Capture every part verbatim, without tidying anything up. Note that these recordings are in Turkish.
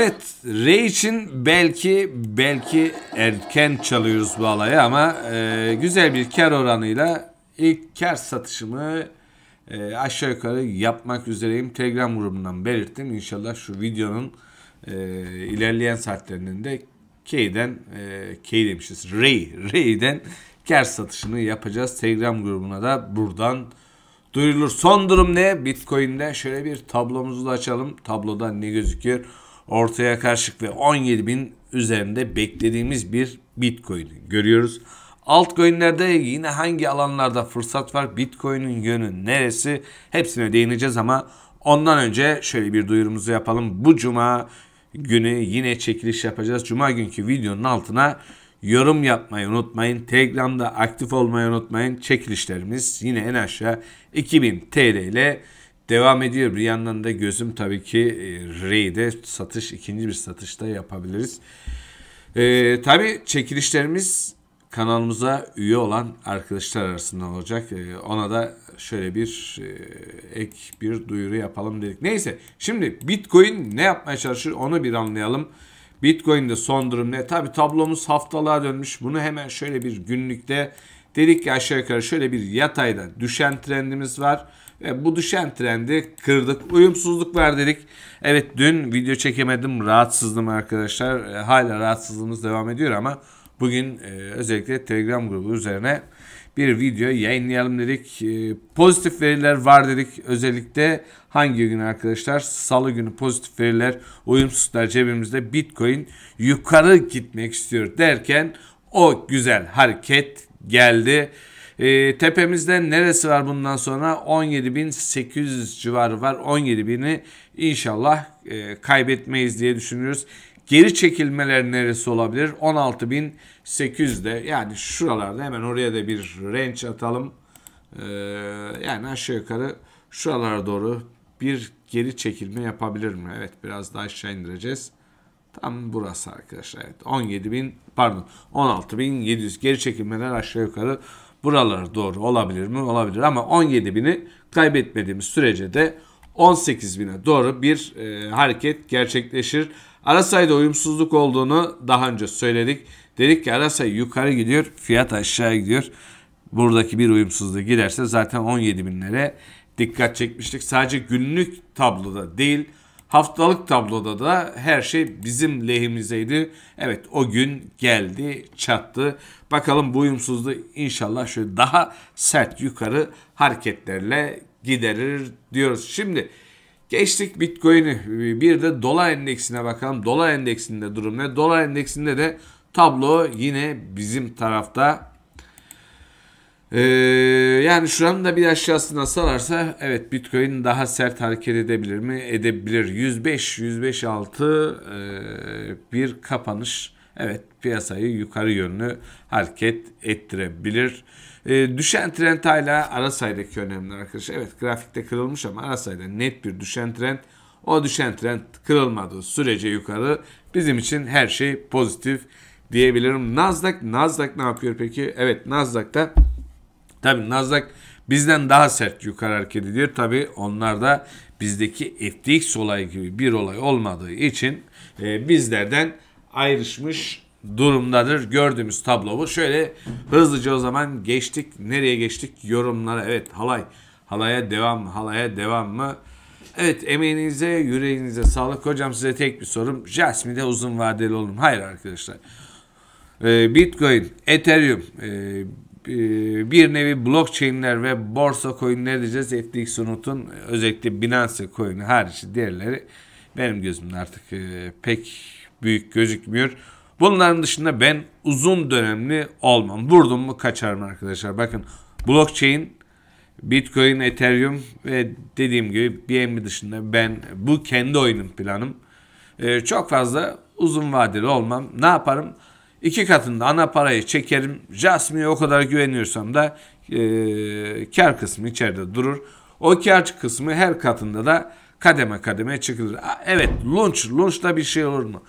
Evet, Rey için belki belki erken çalıyoruz bu alayı ama e, güzel bir kar oranıyla ilk kar satışımı e, aşağı yukarı yapmak üzereyim. Telegram grubundan belirttim. İnşallah şu videonun e, ilerleyen saatlerinin de K'den e, K demişiz. Rey, Rey'den kar satışını yapacağız. Telegram grubuna da buradan duyurulur. Son durum ne? Bitcoin'de şöyle bir tablomuzu da açalım. Tabloda ne gözüküyor? Ortaya karşılık ve on yedi bin üzerinde beklediğimiz bir Bitcoin'i görüyoruz. Altcoin'lerde yine hangi alanlarda fırsat var? Bitcoin'in yönü neresi? Hepsine değineceğiz ama ondan önce şöyle bir duyurumuzu yapalım. Bu cuma günü yine çekiliş yapacağız. Cuma günkü videonun altına yorum yapmayı unutmayın. Telegram'da aktif olmayı unutmayın. Çekilişlerimiz yine en aşağı iki bin TL ile devam ediyor. Bir yandan da gözüm tabii ki Rey'de satış, ikinci bir satışta yapabiliriz. Ee, tabii çekilişlerimiz kanalımıza üye olan arkadaşlar arasında olacak. Ee, ona da şöyle bir e, ek bir duyuru yapalım dedik. Neyse, şimdi Bitcoin ne yapmaya çalışır onu bir anlayalım. Bitcoin'de son durum ne? Tabii tablomuz haftalığa dönmüş. Bunu hemen şöyle bir günlükte dedik ki aşağı yukarı şöyle bir yatayda düşen trendimiz var. Ve bu düşen trendi kırdık. Uyumsuzluk var dedik. Evet, dün video çekemedim. Rahatsızdım arkadaşlar. Hala rahatsızlığımız devam ediyor ama bugün özellikle Telegram grubu üzerine bir video yayınlayalım dedik. Pozitif veriler var dedik. Özellikle hangi gün arkadaşlar? Salı günü pozitif veriler, uyumsuzluklar cebimizde. Bitcoin yukarı gitmek istiyor derken o güzel hareket geldi. E, tepemizde neresi var bundan sonra? on yedi bin sekiz yüz civarı var. on yedi bini inşallah e, kaybetmeyiz diye düşünüyoruz. Geri çekilmeler neresi olabilir? on altı bin sekiz yüzde, yani şuralarda, hemen oraya da bir range atalım. E, yani aşağı yukarı şuralara doğru bir geri çekilme yapabilir mi? Evet, biraz daha aşağı indireceğiz. Tam burası arkadaşlar. Evet, on yedi bin pardon on altı bin yedi yüz geri çekilmeler aşağı yukarı buralara doğru olabilir mi? Olabilir ama on yedi bini kaybetmediğimiz sürece de on sekiz bine doğru bir e, hareket gerçekleşir. Ara sayıda uyumsuzluk olduğunu daha önce söyledik. Dedik ki ara sayı yukarı gidiyor, fiyat aşağı gidiyor. Buradaki bir uyumsuzluğa giderse zaten on yedi binlere dikkat çekmiştik. Sadece günlük tabloda değil, haftalık tabloda da her şey bizim lehimizeydi. Evet, o gün geldi, çattı. Bakalım bu uyumsuzluğu inşallah şöyle daha sert yukarı hareketlerle giderir diyoruz. Şimdi geçtik Bitcoin'i, bir de dolar endeksine bakalım. Dolar endeksinde durum ne? Dolar endeksinde de tablo yine bizim tarafta. Ee, yani şuranın da bir aşağısına salarsa evet, Bitcoin daha sert hareket edebilir mi? Edebilir. yüz beş yüz beş altı e, bir kapanış. Evet, piyasayı yukarı yönlü hareket ettirebilir. E, düşen trend hala ara saydaki önemli arkadaşlar. Evet, grafikte kırılmış ama ara sayda net bir düşen trend. O düşen trend kırılmadığı sürece yukarı bizim için her şey pozitif diyebilirim. Nasdaq, Nasdaq ne yapıyor peki? Evet, Nasdaq'ta tabii Nasdaq bizden daha sert yukarı hareket ediyor. Tabii onlar da bizdeki F T X olayı gibi bir olay olmadığı için e, bizlerden ayrışmış durumdadır. Gördüğümüz tablo bu. Şöyle hızlıca o zaman geçtik. Nereye geçtik? Yorumlara. Evet, halay. Halaya devam mı? Halaya devam mı? Evet, emeğinize, yüreğinize sağlık. Hocam size tek bir sorum. Jasmy'de uzun vadeli olun. Hayır arkadaşlar. E, Bitcoin, Ethereum, e, bir nevi blockchain'ler ve borsa coin'leri diyeceğiz. F T X unutun. Özellikle Binance coin'i hariç diğerleri benim gözümde artık pek büyük gözükmüyor. Bunların dışında ben uzun dönemli olmam. Vurdum mu kaçarım arkadaşlar. Bakın, blockchain, Bitcoin, Ethereum ve dediğim gibi B N B dışında ben, bu kendi oyunum, planım. Çok fazla uzun vadeli olmam. Ne yaparım? İki katında ana parayı çekerim. Jasmy'ye o kadar güveniyorsam da e, kar kısmı içeride durur. O kar kısmı her katında da kademe kademe çıkılır. Evet, Lunc. Lunch'ta bir şey olur mu?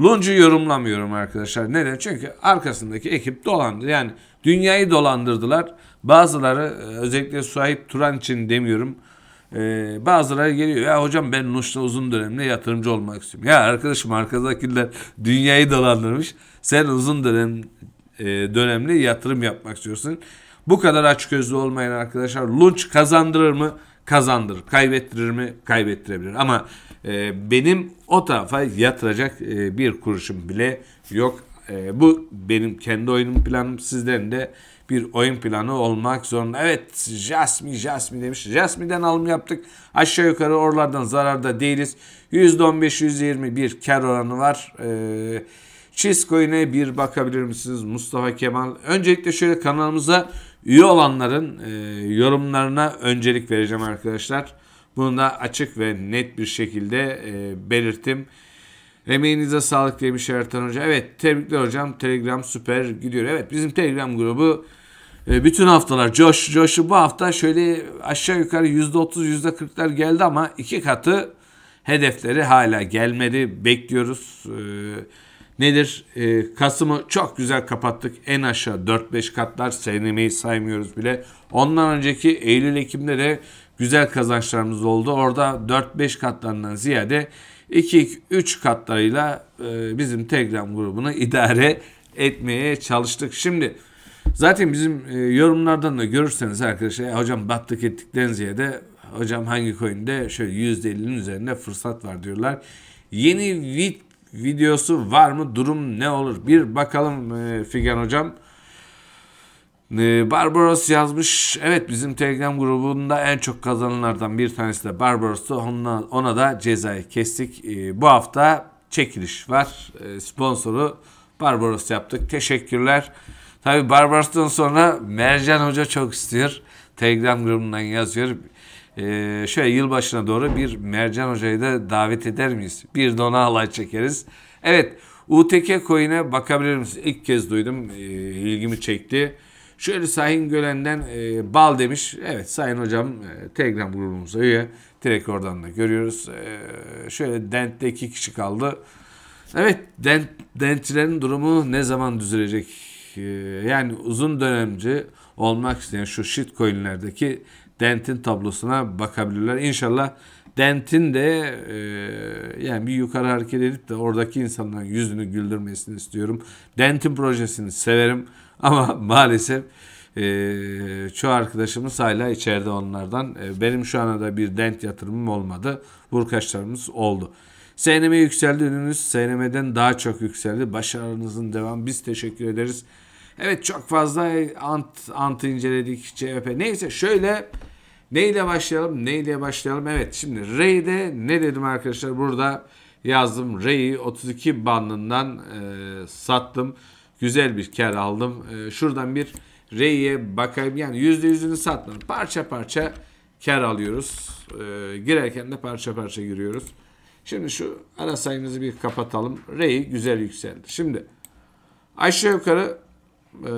Lunch'u yorumlamıyorum arkadaşlar. Neden? Çünkü arkasındaki ekip dolandırdı. Yani dünyayı dolandırdılar. Bazıları özellikle Suayip Turan için demiyorum. Ee, bazıları geliyor ya hocam ben Nuş'ta uzun dönemli yatırımcı olmak istiyorum. Ya arkadaşım arkadakiler dünyayı dolandırmış. Sen uzun dönem e, dönemli yatırım yapmak istiyorsun. Bu kadar açgözlü olmayın arkadaşlar. Lunc kazandırır mı? Kazandırır. Kaybettirir mi? Kaybettirebilir. Ama e, benim o tarafa yatıracak e, bir kuruşum bile yok. E, bu benim kendi oyunum planım. Sizden de bir oyun planı olmak zorunda. Evet, Jasmy, Jasmy demiş. Jasmy'den alım yaptık. Aşağı yukarı oralardan zararda değiliz. yüzde on beş yüzde yirmi bir kar oranı var. Ee, Çizcoin'e bir bakabilir misiniz Mustafa Kemal? Öncelikle şöyle kanalımıza üye olanların e, yorumlarına öncelik vereceğim arkadaşlar. Bunu da açık ve net bir şekilde e, belirttim. Emeğinize sağlık demiş Ertan Hoca. Evet, tebrikler hocam. Telegram süper gidiyor. Evet, bizim Telegram grubu bütün haftalar coş coşu. Bu hafta şöyle aşağı yukarı yüzde otuz yüzde kırklar geldi ama iki katı hedefleri hala gelmedi. Bekliyoruz. Nedir? Kasım'ı çok güzel kapattık. En aşağı dört beş katlar. S N M'yi saymıyoruz bile. Ondan önceki Eylül-Ekim'de de güzel kazançlarımız oldu. Orada dört beş katlarından ziyade iki üç katlarıyla e, bizim Telegram grubunu idare etmeye çalıştık. Şimdi zaten bizim e, yorumlardan da görürseniz arkadaşlar hocam battık ettikten ziyade hocam hangi coin'de şöyle yüzde ellinin üzerinde fırsat var diyorlar. Yeni V I B videosu var mı? Durum ne olur? Bir bakalım e, Figen hocam. Barbaros yazmış. Evet, bizim Telegram grubunda en çok kazananlardan bir tanesi de Barbaros'tu. Ona, ona da cezayı kestik. Ee, bu hafta çekiliş var. Ee, sponsoru Barbaros yaptık. Teşekkürler. Tabii Barbaros'tan sonra Mercan Hoca çok istiyor. Telegram grubundan yazıyor. Ee, şöyle yılbaşına doğru bir Mercan Hoca'yı da davet eder miyiz? Bir de ona halay çekeriz. Evet, U T K coin'e bakabilir misiniz? İlk kez duydum. Ee, ilgimi çekti. Şöyle Sayın Gölen'den e, bal demiş. Evet Sayın Hocam e, Telegram grubumuza üye. Direkt oradan da görüyoruz. E, şöyle Dent'te iki kişi kaldı. Evet, Dent, Dentçilerin durumu ne zaman düzelecek? E, yani uzun dönemci olmak isteyen şu shitcoin'lerdeki Dent'in tablosuna bakabilirler. İnşallah Dent'in de e, yani bir yukarı hareket edip de oradaki insanların yüzünü güldürmesini istiyorum. Dent'in projesini severim. Ama maalesef e, çoğu arkadaşımız hala içeride onlardan. E, benim şu ana da bir Dent yatırımım olmadı. Vurkaçlarımız oldu. S N M yükseldi ürününüz. S N M'den daha çok yükseldi. Başarınızın devamı. Biz teşekkür ederiz. Evet, çok fazla ant, ant inceledik. C H P. Neyse şöyle neyle başlayalım? Neyle başlayalım? Evet, şimdi R'de ne dedim arkadaşlar? Burada yazdım. R'yi otuz iki bandından e, sattım. Güzel bir kar aldım. Ee, şuradan bir R'ye bakayım. Yani yüzde yüzünü satmadım. Parça parça kar alıyoruz. Ee, girerken de parça parça giriyoruz. Şimdi şu ara sayımızı bir kapatalım. R'yi güzel yükseldi. Şimdi aşağı yukarı e,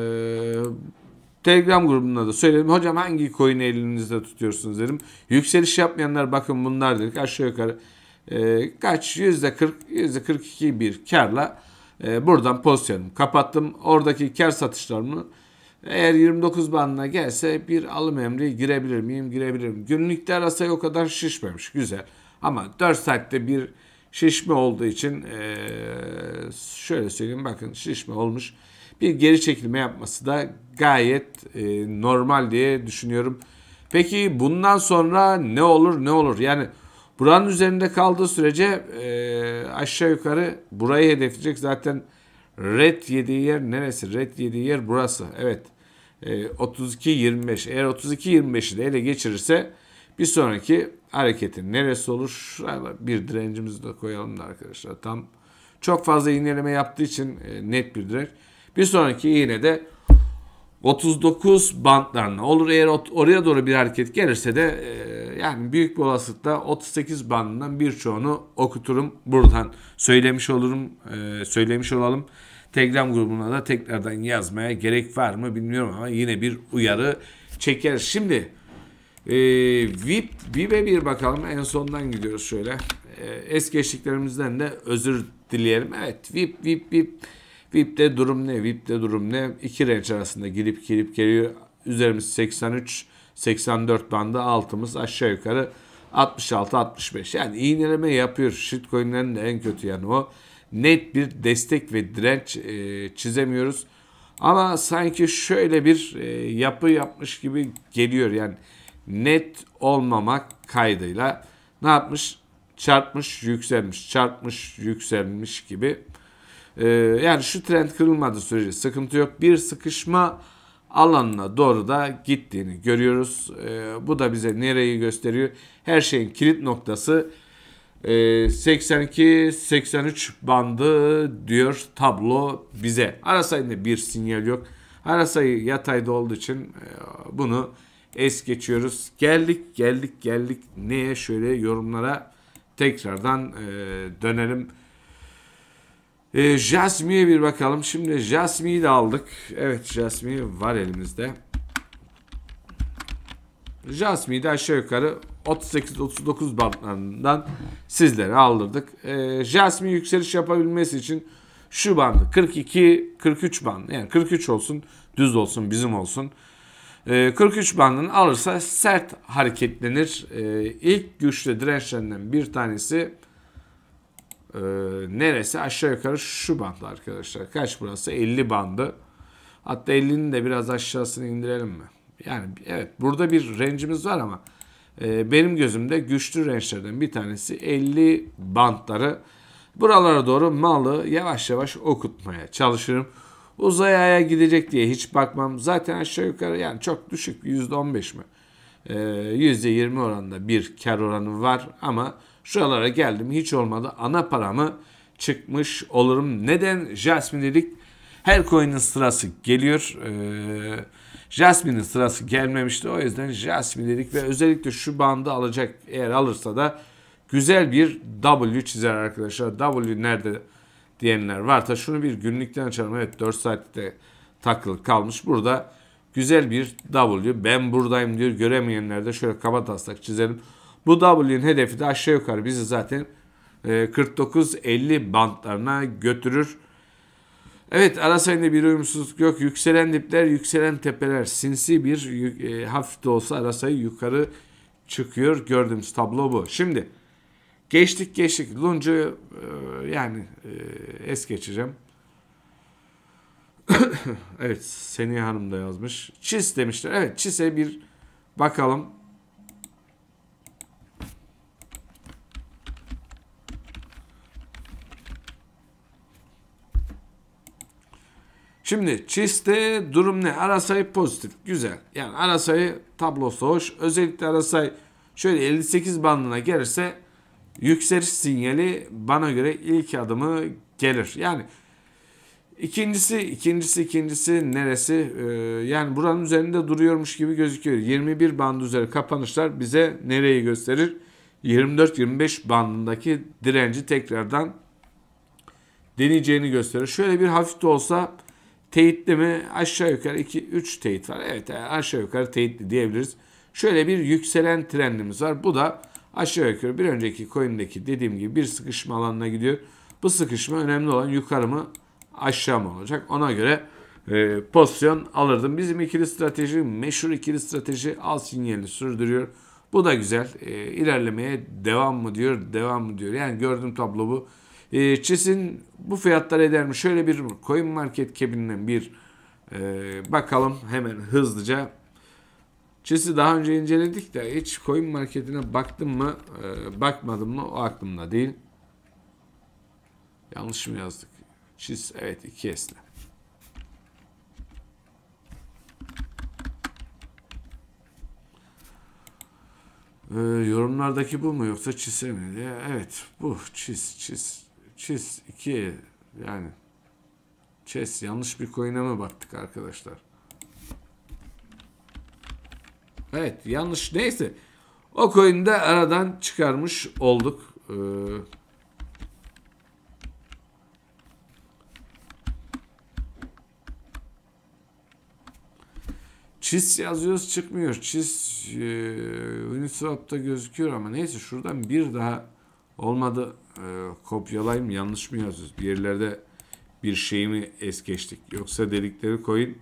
Telegram grubunda da söyledim. Hocam hangi coin'i elinizde tutuyorsunuz dedim. Yükseliş yapmayanlar bakın bunlar dedik. Aşağı yukarı e, kaç? yüzde kırk yüzde kırk iki bir karla buradan pozisyonumu kapattım. Oradaki kar satışlarımı eğer yirmi dokuz bandına gelse bir alım emri girebilir miyim? Girebilirim. Günlükte arasayı o kadar şişmemiş. Güzel. Ama dört saatte bir şişme olduğu için şöyle söyleyeyim. Bakın şişme olmuş. Bir geri çekilme yapması da gayet normal diye düşünüyorum. Peki bundan sonra ne olur ne olur? Yani buranın üzerinde kaldığı sürece e, aşağı yukarı burayı hedefleyecek. Zaten red yediği yer neresi? Red yediği yer burası. Evet. E, otuz iki yirmi beş. Eğer otuz iki yirmi beşi de ele geçirirse bir sonraki hareketin neresi olur? Şuraya bir direncimizi de koyalım da arkadaşlar. Tam çok fazla iğneleme yaptığı için e, net bir direnç. Bir sonraki iğne de otuz dokuz bandlarına olur. Eğer oraya doğru bir hareket gelirse de e, yani büyük bir olasılıkla otuz sekiz bandından birçoğunu okuturum. Buradan söylemiş olurum, e, söylemiş olalım. Telegram grubuna da tekrardan yazmaya gerek var mı bilmiyorum ama yine bir uyarı çeker. Şimdi e, V I B, V İ B'e bir bakalım. En sondan gidiyoruz şöyle. E, es geçtiklerimizden de özür dileyelim. Evet, V I B, V I B, V I B. V I B'de durum ne? V I B'de durum ne? İki range arasında girip girip geliyor. Üzerimiz seksen üç, seksen dört bandı altımız aşağı yukarı altmış altı altmış beş. Yani iğneleme yapıyor. Shitcoin'lerin de en kötü yanı o. Net bir destek ve direnç e, çizemiyoruz. Ama sanki şöyle bir e, yapı yapmış gibi geliyor. Yani net olmamak kaydıyla ne yapmış? Çarpmış, yükselmiş, çarpmış, yükselmiş gibi. Ee, yani şu trend kırılmadığı sürece sıkıntı yok. Bir sıkışma alanına doğru da gittiğini görüyoruz. Ee, bu da bize nereyi gösteriyor? Her şeyin kilit noktası e, seksen iki seksen üç bandı diyor tablo bize. Arasayında bir sinyal yok. Arasayı yatayda olduğu için e, bunu es geçiyoruz. Geldik, geldik, geldik. Neye? Şöyle yorumlara tekrardan e, dönelim. E, Jasmy'ye bir bakalım. Şimdi Jasmy'yi de aldık. Evet, Jasmy var elimizde. Jasmy'yi de aşağı yukarı otuz sekiz otuz dokuz bandlarından sizlere aldırdık. E, Jasmy yükseliş yapabilmesi için şu bandı kırk iki kırk üç bandı. Yani kırk üç olsun, düz olsun, bizim olsun. kırk üç bandını alırsa sert hareketlenir. İlk güçlü dirençlerinden bir tanesi neresi? Aşağı yukarı şu bandı arkadaşlar. Kaç burası? elli bandı. Hatta ellinin de biraz aşağısını indirelim mi? Yani evet, burada bir range'imiz var ama benim gözümde güçlü range'lerden bir tanesi elli bandları. Buralara doğru malı yavaş yavaş okutmaya çalışırım. Uzaya gidecek diye hiç bakmam. Zaten aşağı yukarı yani çok düşük. yüzde on beş mi? Ee, yüzde yirmi oranında bir kar oranı var. Ama şuralara geldim. Hiç olmadı. Ana paramı çıkmış olurum. Neden Jasmy dedik? Her coin'in sırası geliyor. Ee, Jasmy'nin sırası gelmemişti. O yüzden Jasmy dedik. Ve özellikle şu bandı alacak. Eğer alırsa da güzel bir W çizer arkadaşlar. W nerede diyenler var. Ta şunu bir günlükten açalım. Evet, dört saatte takılı kalmış. Burada güzel bir W. Ben buradayım diyor. Göremeyenler de şöyle kaba taslak çizelim. Bu W'nin hedefi de aşağı yukarı bizi zaten kırk dokuz elli bandlarına götürür. Evet, arasayında bir uyumsuzluk yok. Yükselen dipler, yükselen tepeler. Sinsi bir hafif de olsa arasayı yukarı çıkıyor. Gördüğümüz tablo bu. Şimdi Geçtik geçtik. Lunc'u e, yani e, es geçeceğim. Evet, Seniha Hanım da yazmış. Çiz demişler. Evet, Çiz'e bir bakalım. Şimdi Çiz'te durum ne? Arasayı pozitif. Güzel. Yani arasayı tablosu hoş. Özellikle arasayı şöyle elli sekiz bandına gelirse yükseliş sinyali bana göre ilk adımı gelir. Yani ikincisi, ikincisi, ikincisi neresi? Ee, yani buranın üzerinde duruyormuş gibi gözüküyor. yirmi bir bandı üzeri kapanışlar bize nereyi gösterir? yirmi dört yirmi beş bandındaki direnci tekrardan deneyeceğini gösterir. Şöyle bir hafif de olsa teyitli mi? Aşağı yukarı iki üç teyit var. Evet, yani aşağı yukarı teyitli diyebiliriz. Şöyle bir yükselen trendimiz var. Bu da aşağı yukarı bir önceki coin'deki dediğim gibi bir sıkışma alanına gidiyor. Bu sıkışma önemli olan yukarı mı aşağı mı olacak? Ona göre e, pozisyon alırdım. Bizim ikili strateji, meşhur ikili strateji al sinyalini sürdürüyor. Bu da güzel. E, ilerlemeye devam mı diyor, devam mı diyor. Yani gördüğüm tablo bu. E, Çiz'in bu fiyatlar eder mi? Şöyle bir coin market kebinden bir e, bakalım hemen hızlıca. Çiz'i daha önce inceledik de hiç coin marketine baktım mı, e, bakmadım mı o aklımda değil. Yanlış mı yazdık? Çiz, evet, iki S'le. E, yorumlardaki bu mu yoksa Çiz'e mi? E, evet, bu Çiz, Çiz, Çiz iki yani Çiz yanlış bir coin'e mi baktık arkadaşlar? Evet, yanlış, neyse. O coin'i de aradan çıkarmış olduk. Ee, Çiz yazıyoruz, çıkmıyor. Çiz e, Uniswap'ta gözüküyor ama neyse, şuradan bir daha olmadı. E, kopyalayayım, yanlış mı yazıyoruz? Bir yerlerde bir şey mi es geçtik? Yoksa dedikleri coin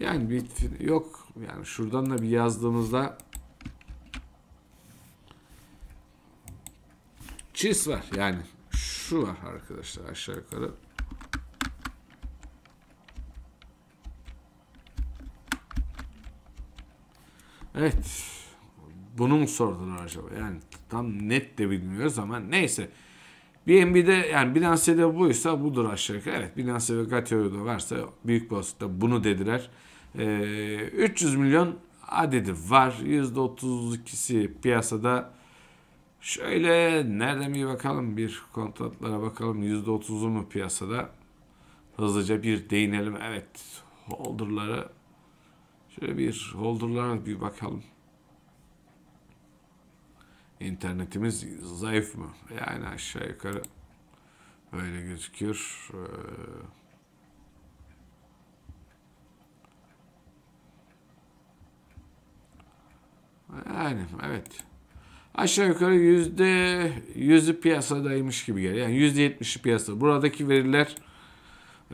Yani bir yok. Yani şuradan da bir yazdığımızda çiz var. Yani şu var arkadaşlar aşağı yukarı. Evet. Bunu mu sordular acaba? Yani tam net de bilmiyoruz ama neyse. B N B'de yani Binance'de buysa budur aşağı yukarı. Evet, Binance ve Gateo'da varsa büyük basıkta bunu dediler. Ee, üç yüz milyon adedi var. yüzde otuz ikisi piyasada. Şöyle nereden bir bakalım, bir kontratlara bakalım. yüzde otuzu mu piyasada? Hızlıca bir değinelim. Evet, holder'lara şöyle bir holder'lara bir bakalım. İnternetimiz zayıf mı? Yani aşağı yukarı öyle gözüküyor. Ee, yani evet. Aşağı yukarı yüzde yüzü piyasadaymış gibi geliyor. Yani yüzde yetmişi piyasada. Buradaki veriler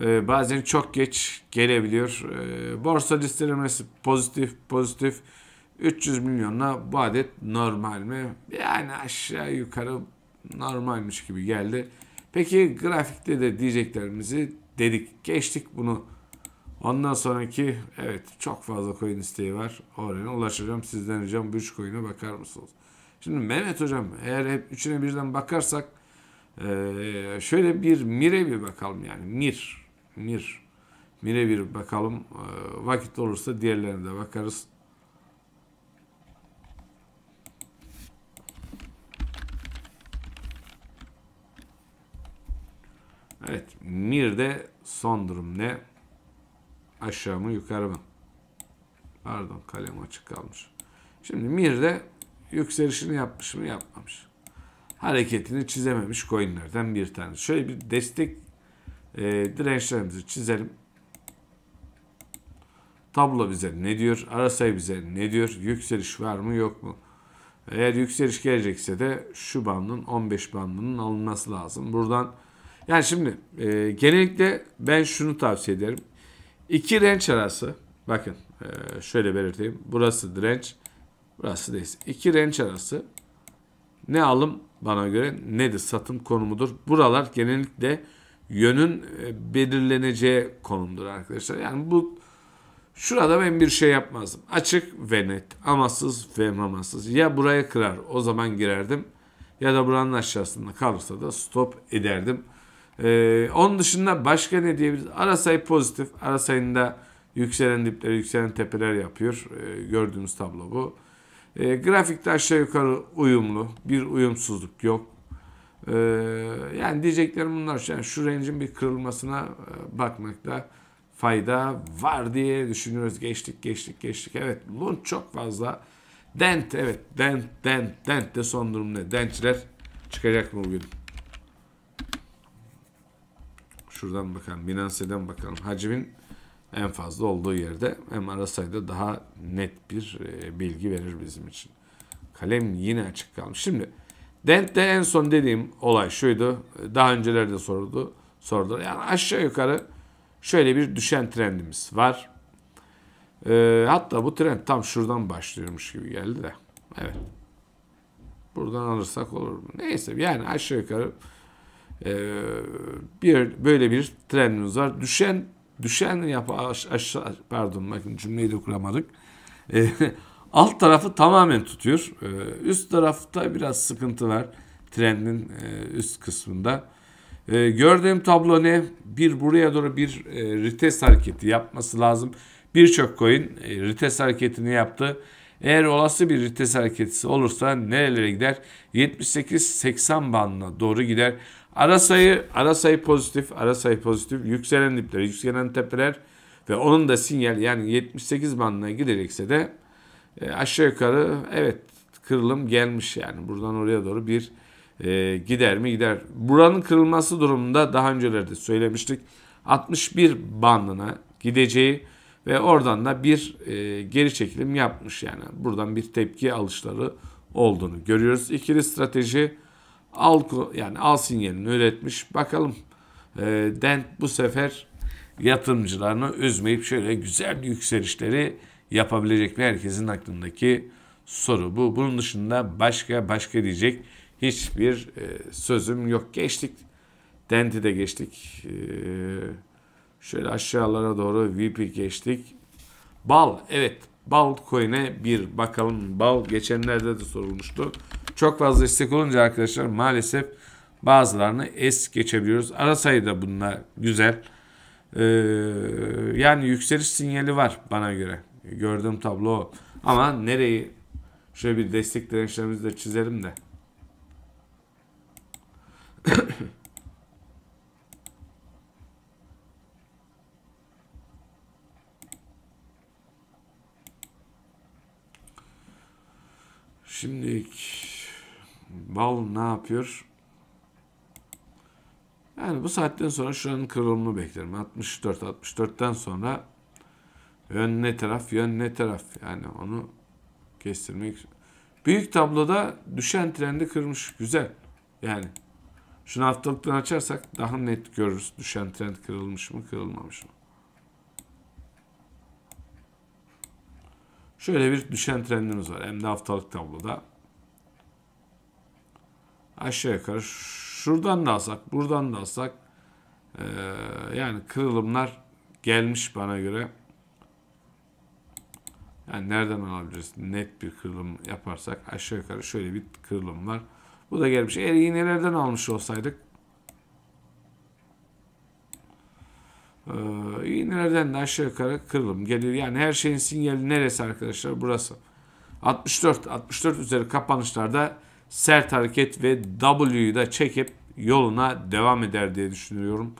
e, bazen çok geç gelebiliyor. E, borsa listelemesi pozitif pozitif. üç yüz milyonla bu adet normal mi? Yani aşağı yukarı normalmiş gibi geldi. Peki grafikte de diyeceklerimizi dedik. Geçtik bunu. Ondan sonraki evet çok fazla coin isteği var. Oraya ulaşacağım. Sizden ricam bu coin'e bakar mısınız? Şimdi Mehmet hocam eğer hep üçüne birden bakarsak şöyle bir Mir'e bir bakalım yani. Mir. Mir. Mir'e bir bakalım. Vakit olursa diğerlerine de bakarız. Evet, Mir'de son durum ne? Aşağı mı yukarı mı? Pardon, kalem açık kalmış. Şimdi Mir'de yükselişini yapmış mı yapmamış. Hareketini çizememiş coinlerden bir tane. Şöyle bir destek e, dirençlerimizi çizelim. Tablo bize ne diyor? Arasay bize ne diyor? Yükseliş var mı yok mu? Eğer yükseliş gelecekse de şu bandın on beş bandının alınması lazım. Buradan yani şimdi e, genellikle ben şunu tavsiye ederim. İki direnç arası. Bakın e, şöyle belirteyim. Burası direnç. Burası değil. İki direnç arası. Ne alım bana göre ne de satım konumudur. Buralar genellikle yönün e, belirleneceği konumdur arkadaşlar. Yani bu şurada ben bir şey yapmazdım. Açık ve net. Amasız ve mamasız. Ya buraya kırar o zaman girerdim. Ya da buranın aşağısında kalırsa da stop ederdim. Ee, onun dışında başka ne diyebiliriz? Arasay pozitif. Arasay'ın da yükselen dipler, yükselen tepeler yapıyor. Ee, gördüğümüz tablo bu. Ee, grafikte aşağı yukarı uyumlu. Bir uyumsuzluk yok. Ee, yani diyeceklerim bunlar. Yani şu range'in bir kırılmasına bakmakta fayda var diye düşünüyoruz. Geçtik, geçtik, geçtik. Evet, Lunc çok fazla. Dent, evet. Dent, dent, dent de son durum ne? Dentçiler çıkacak mı bugün? Şuradan bakalım. Binance'den bakalım. Hacmin en fazla olduğu yerde. Hem arasayda daha net bir e, bilgi verir bizim için. Kalem yine açık kalmış. Şimdi Dent'te en son dediğim olay şuydu. Daha öncelerde sordu, sordu. Yani aşağı yukarı şöyle bir düşen trendimiz var. E, hatta bu trend tam şuradan başlıyormuş gibi geldi de. Evet. Buradan alırsak olur mu? Neyse. Yani aşağı yukarı Ee, bir böyle bir trendimiz var. Düşen düşen yapı aşağı pardon bakın cümleyi de kuramadık. Ee, alt tarafı tamamen tutuyor. Ee, üst tarafta biraz sıkıntı var. Trendin e, üst kısmında. Ee, gördüğüm tablo ne? Bir buraya doğru bir e, retest hareketi yapması lazım. Birçok coin e, retest hareketini yaptı. Eğer olası bir retest hareketi olursa nerelere gider? yetmiş sekiz seksen bandına doğru gider. Arasayı, arasayı pozitif, arasayı pozitif, yükselen dipler, yükselen tepeler ve onun da sinyal yani yetmiş sekiz bandına gidecekse de e, aşağı yukarı evet kırılım gelmiş yani buradan oraya doğru bir e, gider mi gider. Buranın kırılması durumunda daha öncelerde söylemiştik altmış bir bandına gideceği ve oradan da bir e, geri çekilim yapmış yani buradan bir tepki alışları olduğunu görüyoruz. İkili strateji. Al, yani al sinyalini üretmiş. Bakalım e, Dent bu sefer yatırımcılarını üzmeyip şöyle güzel yükselişleri yapabilecek mi? Herkesin aklındaki soru bu. Bunun dışında başka başka diyecek hiçbir e, sözüm yok. Geçtik. Dent'i de geçtik. E, şöyle aşağılara doğru V I P geçtik. B A L. Evet. B A L coin'e bir bakalım. B A L geçenlerde de sorulmuştu. Çok fazla istek olunca arkadaşlar maalesef bazılarını es geçebiliyoruz. Ara sayıda bunlar güzel. Ee, yani yükseliş sinyali var bana göre. Gördüğüm tablo. Ama nereyi? Şöyle bir destek dirençlerimizi de çizelim de. Şimdi B A L ne yapıyor? Yani bu saatten sonra şuranın kırılımını beklerim. altmış dört altmış dörtten sonra yön ne taraf, yön ne taraf. Yani onu kestirmek. Büyük tabloda düşen trendi kırmış. Güzel. Yani şunu haftalıktan açarsak daha net görürüz. Düşen trend kırılmış mı, kırılmamış mı? Şöyle bir düşen trendimiz var. Hem de haftalık tabloda. Aşağı yukarı şuradan da alsak, buradan da alsak ee, yani kırılımlar gelmiş bana göre. Yani nereden alabiliriz? Net bir kırılım yaparsak aşağı yukarı şöyle bir kırılım var. Bu da gelmiş. Eğer iğnelerden almış olsaydık ee, iğnelerden de aşağı yukarı kırılım gelir. Yani her şeyin sinyali neresi arkadaşlar? Burası. altmış dört altmış dört üzeri kapanışlarda sert hareket ve W'yu da çekip yoluna devam eder diye düşünüyorum.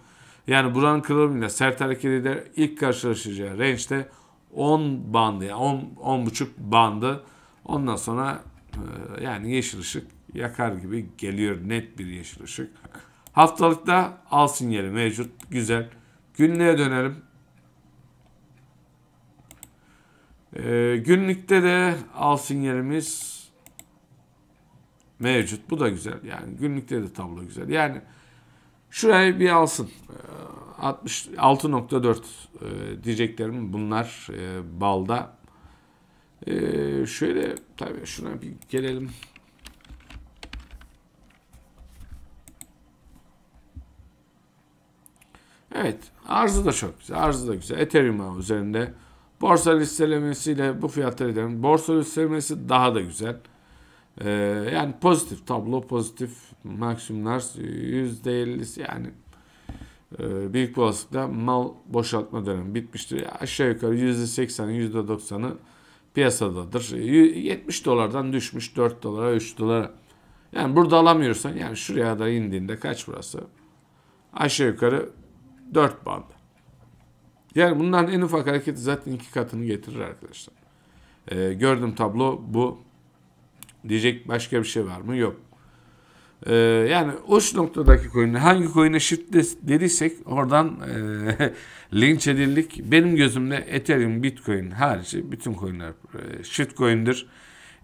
Yani buranın kırılımıyla sert hareket eder. İlk karşılaşacağı range'de on bandı, yani on on buçuk bandı. Ondan sonra e, yani yeşil ışık yakar gibi geliyor, net bir yeşil ışık. Haftalıkta al sinyali mevcut, güzel. Günlüğe dönelim. E, günlükte de al sinyalimiz mevcut. Bu da güzel. Yani günlükte de tablo güzel. Yani şurayı bir alsın. altmış altı nokta dört diyeceklerim bunlar balda. Şöyle tabii şuna bir gelelim. Evet. Arzı da çok güzel. Arzı da güzel. Ethereum üzerinde. Borsa listelemesiyle bu fiyatları edelim. Borsa listelemesi daha da güzel. Ee, yani pozitif tablo, pozitif maksimumlar yüzde elli yani e, büyük olasılıkla mal boşaltma dönemi bitmiştir. Aşağı yukarı yüzde seksen yüzde doksanı piyasadadır. yetmiş dolardan düşmüş dört dolara üç dolara. Yani burada alamıyorsan yani şuraya da indiğinde kaç burası? Aşağı yukarı dört bandı. Yani bunların en ufak hareketi zaten iki katını getirir arkadaşlar. Ee, gördüğüm tablo bu. Diyecek başka bir şey var mı? Yok. Ee, yani uç noktadaki coin'e, hangi coin'e shift dediysek oradan e, linç edildik. Benim gözümde Ethereum, Bitcoin harici bütün coin'ler e, shift coin'dir.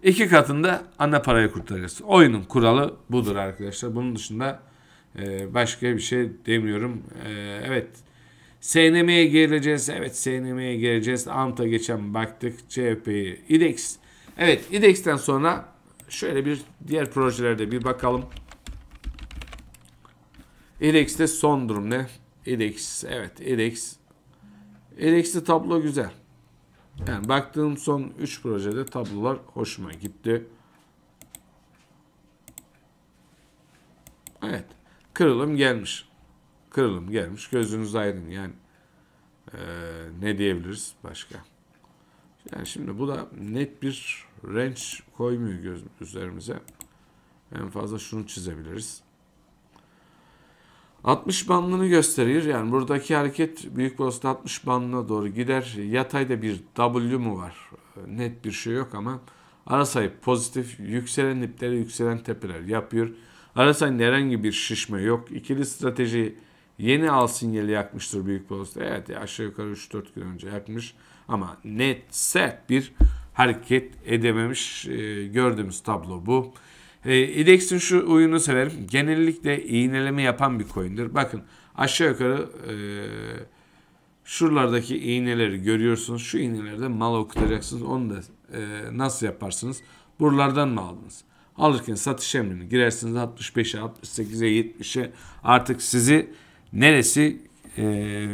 İki katında ana parayı kurtaracağız. Oyunun kuralı budur arkadaşlar. Bunun dışında e, başka bir şey demiyorum. E, evet. S N M'ye geleceğiz. Evet, S N M'ye geleceğiz. A M T'ye geçen baktık. C H P'yi, IDEX. Evet, IDEX'ten sonra şöyle bir diğer projelerde bir bakalım. IDEX'te son durum ne? IDEX, evet IDEX. IDEX'te tablo güzel. Yani baktığım son üç projede tablolar hoşuma gitti. Evet, kırılım gelmiş. Kırılım gelmiş, gözünüz aydın yani. Ee, ne diyebiliriz başka? Yani şimdi bu da net bir range koymuyor göz üzerimize. En fazla şunu çizebiliriz. altmış bandını gösteriyor. Yani buradaki hareket büyük olasılıkla altmış bandına doğru gider. Yatayda bir W mu var? Net bir şey yok ama arasayı pozitif, yükselen dipleri, yükselen tepeler yapıyor. Arasayın herhangi bir şişme yok. İkili strateji yeni al sinyali yakmıştır büyük olasılıkla. Evet, aşağı yukarı üç dört gün önce yakmış. Ama net, sert bir hareket edememiş. E, gördüğümüz tablo bu. E, IDEX'in şu oyunu severim. Genellikle iğneleme yapan bir coin'dir. Bakın aşağı yukarı Şuralardaki iğneleri görüyorsunuz. Şu iğnelerde mal okutacaksınız. Onu da e, nasıl yaparsınız? Buralardan mı aldınız? Alırken satış emrini girersiniz. altmış beşe, altmış sekize, yetmişe artık sizi neresi e,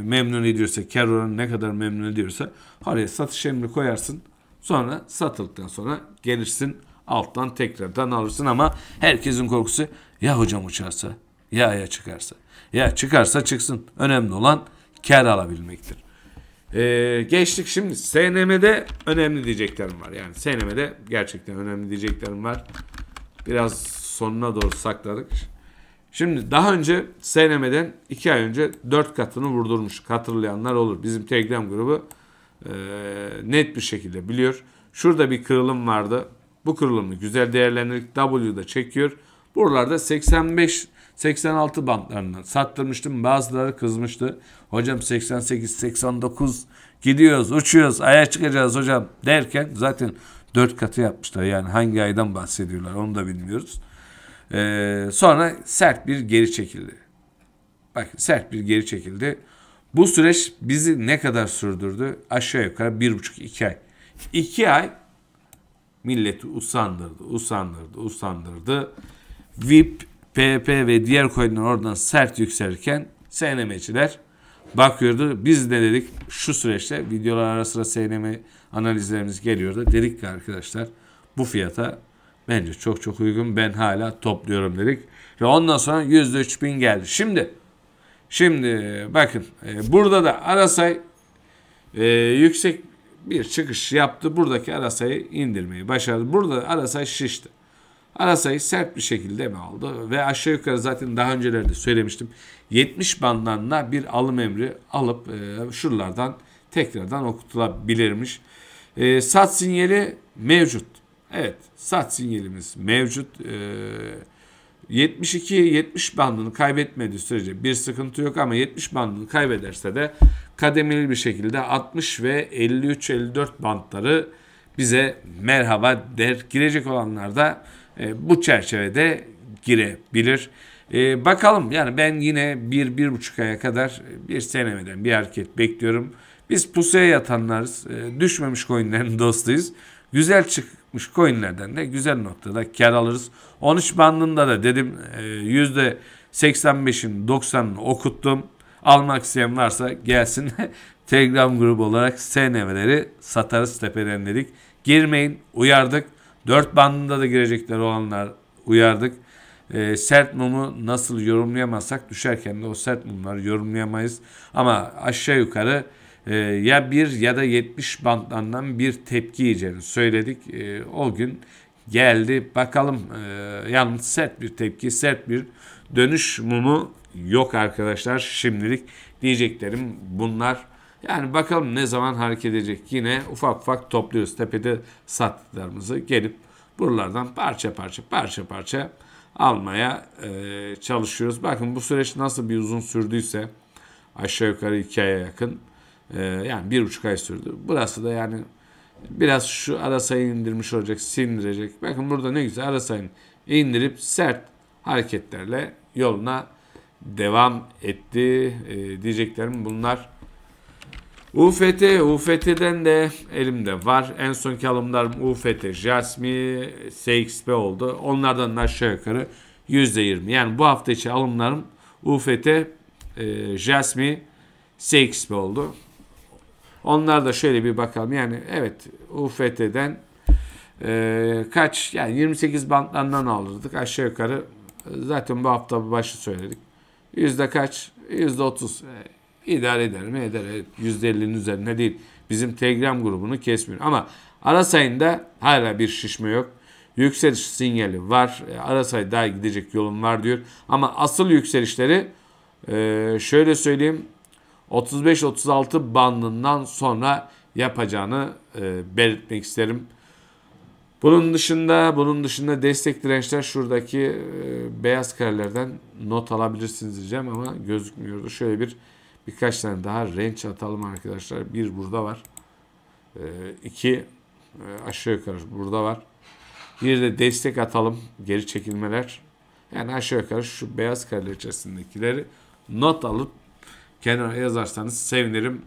memnun ediyorsa, kar oranı ne kadar memnun ediyorsa oraya satış emri koyarsın. Sonra satıldıktan sonra gelirsin alttan tekrardan alırsın. Ama herkesin korkusu ya hocam uçarsa, ya ya çıkarsa. Ya çıkarsa çıksın. Önemli olan kar alabilmektir. Ee, geçtik şimdi. S N M'de önemli diyeceklerim var. Yani S N M'de gerçekten önemli diyeceklerim var. Biraz sonuna doğru sakladık. Şimdi daha önce S N M'den iki ay önce dört katını vurdurmuş. Hatırlayanlar olur. Bizim Telegram grubu e, net bir şekilde biliyor. Şurada bir kırılım vardı. Bu kırılımı güzel değerlendirdik. W'da çekiyor. Buralarda seksen beş seksen altı bantlarından sattırmıştım. Bazıları kızmıştı. Hocam seksen sekiz seksen dokuz gidiyoruz, uçuyoruz, aya çıkacağız hocam derken zaten dört katı yapmışlar. Yani hangi aydan bahsediyorlar onu da bilmiyoruz. Ee, sonra sert bir geri çekildi. Bak sert bir geri çekildi. Bu süreç bizi ne kadar sürdürdü? Aşağı yukarı bir buçuk iki ay. iki ay milleti usandırdı, usandırdı, usandırdı. V I B, P H B ve diğer coinler oradan sert yükselirken S N M'ciler bakıyordu. Biz de dedik şu süreçte videolar ara sıra S N M analizlerimiz geliyordu. Dedik ki arkadaşlar bu fiyata bence çok çok uygun, ben hala topluyorum dedik. Ve ondan sonra yüzde üç bin geldi. Şimdi şimdi bakın e, burada da Arasay e, yüksek bir çıkış yaptı. Buradaki Arasay'ı indirmeyi başardı. Burada Arasay şişti. Arasay'ı sert bir şekilde mi aldı? Ve aşağı yukarı zaten daha öncelerde söylemiştim. yetmiş bandlarına bir alım emri alıp e, şuralardan tekrardan okutulabilirmiş. E, sat sinyali mevcut. Evet, sat sinyalimiz mevcut. E, yetmiş iki yetmiş bandını kaybetmediği sürece bir sıkıntı yok ama yetmiş bandını kaybederse de kademeli bir şekilde altmış ve elli üç elli dört bandları bize merhaba der. Girecek olanlar da E, bu çerçevede girebilir. E, bakalım yani ben yine bir, bir buçuk aya kadar bir S N M'den bir hareket bekliyorum. Biz pusuya yatanlarız. E, düşmemiş coinlerin dostuyuz. Güzel çıkmış coinlerden de güzel noktada kar alırız. on üç bandında da dedim e, yüzde seksen beşin doksanını okuttum. Almak isteyen varsa gelsin. Telegram grubu olarak S N M'leri satarız tepeden dedik. Girmeyin, uyardık. dört bandında da girecekler olanlar uyardık. E, sert mumu nasıl yorumlayamazsak düşerken de o sert mumları yorumlayamayız. Ama aşağı yukarı e, ya bir ya da yetmiş bandlarından bir tepki yiyeceğini söyledik. E, o gün geldi. Bakalım e, yalnız sert bir tepki, sert bir dönüş mumu yok arkadaşlar. Şimdilik diyeceklerim bunlar. Yani bakalım ne zaman hareket edecek. Yine ufak ufak topluyoruz. Tepede sattıklarımızı gelip buralardan parça parça parça parça almaya e, çalışıyoruz. Bakın bu süreç nasıl bir uzun sürdüyse aşağı yukarı iki aya yakın e, yani bir buçuk ay sürdü. Burası da yani biraz şu Arasay'ı indirmiş olacak, sindirecek. Bakın burada ne güzel Arasay'ı indirip sert hareketlerle yoluna devam etti. E, diyeceklerim bunlar. U F T, U F T'den de elimde var. En sonki alımlarım U F T, Jasmy, S X P oldu. Onlardan da aşağı yukarı yüzde yirmi. Yani bu hafta içi alımlarım U F T, e, Jasmy, S X P oldu. Onlar da şöyle bir bakalım. Yani evet U F T'den e, kaç? Yani yirmi sekiz bandlarından alırdık aşağı yukarı. Zaten bu hafta başı söyledik. Yüzde kaç? yüzde otuz. İdare eder mi? Eder. yüzde ellinin üzerine değil. Bizim Telegram grubunu kesmiyor. Ama Arasay'ında hala bir şişme yok. Yükseliş sinyali var. Arasay daha gidecek yolum var diyor. Ama asıl yükselişleri şöyle söyleyeyim. otuz beş otuz altı bandından sonra yapacağını belirtmek isterim. Bunun dışında bunun dışında destek dirençler şuradaki beyaz karelerden not alabilirsiniz diyeceğim ama gözükmüyordu. Şöyle bir Birkaç tane daha range atalım arkadaşlar. Bir burada var. E, iki e, aşağı yukarı burada var. Bir de destek atalım. Geri çekilmeler. Yani aşağı yukarı şu beyaz kareler içerisindekileri not alıp kenara yazarsanız sevinirim.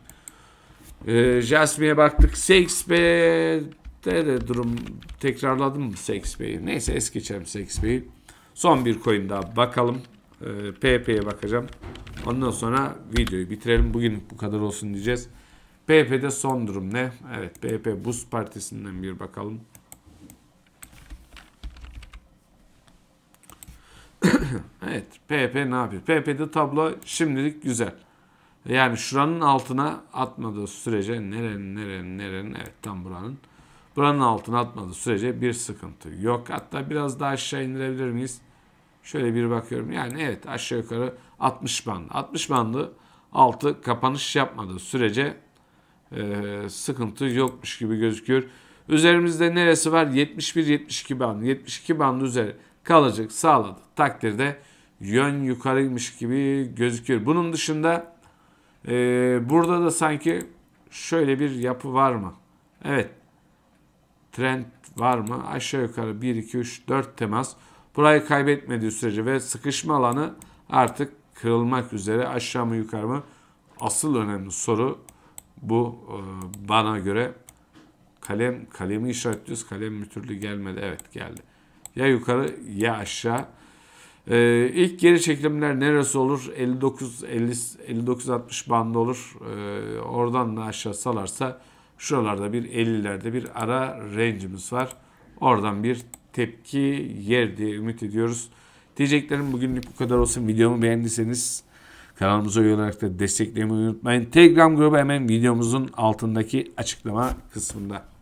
Ee, Jasmy'e baktık. S X P'de de durum tekrarladım mı S X P'yi? Neyse es geçelim S X P'yi. Son bir coin daha bakalım. Ee, P Hp'ye bakacağım. Ondan sonra videoyu bitirelim. Bugün bu kadar olsun diyeceğiz. P Hp'de son durum ne? Evet, P H B Buz Partisi'nden bir bakalım. Evet, P H B ne yapıyor? P H B'de tablo şimdilik güzel. Yani şuranın altına atmadığı sürece nerenin nerenin nerenin evet tam buranın. Buranın altına atmadığı sürece bir sıkıntı yok. Hatta biraz daha aşağı indirebilir miyiz? Şöyle bir bakıyorum. Yani evet aşağı yukarı altmış bandı. altmış bandı altı kapanış yapmadığı sürece Ee, sıkıntı yokmuş gibi gözüküyor. Üzerimizde neresi var? yetmiş bir yetmiş iki bandı. yetmiş iki bandı üzeri kalacak sağladı. Takdirde yön yukarıymış gibi gözüküyor. Bunun dışında e, burada da sanki şöyle bir yapı var mı? Evet. Trend var mı? Aşağı yukarı bir iki üç dört temas. Burayı kaybetmediği sürece ve sıkışma alanı artık kırılmak üzere. Aşağı mı yukarı mı? Asıl önemli soru bu bana göre. Kalem kalemi işaretliyoruz. Kalem bir türlü gelmedi. Evet geldi. Ya yukarı ya aşağı. Ee, ilk geri çekilimler neresi olur? elli dokuz elli elli dokuz altmış bandı olur. Ee, oradan da aşağı salarsa şuralarda bir ellilerde bir ara range'imiz var. Oradan bir tepki yer diye ümit ediyoruz. Diyeceklerim bugünlük bu kadar olsun. Videomu beğendiyseniz kanalımıza üye olarak da desteklemeyi unutmayın. Telegram grubu hemen videomuzun altındaki açıklama kısmında.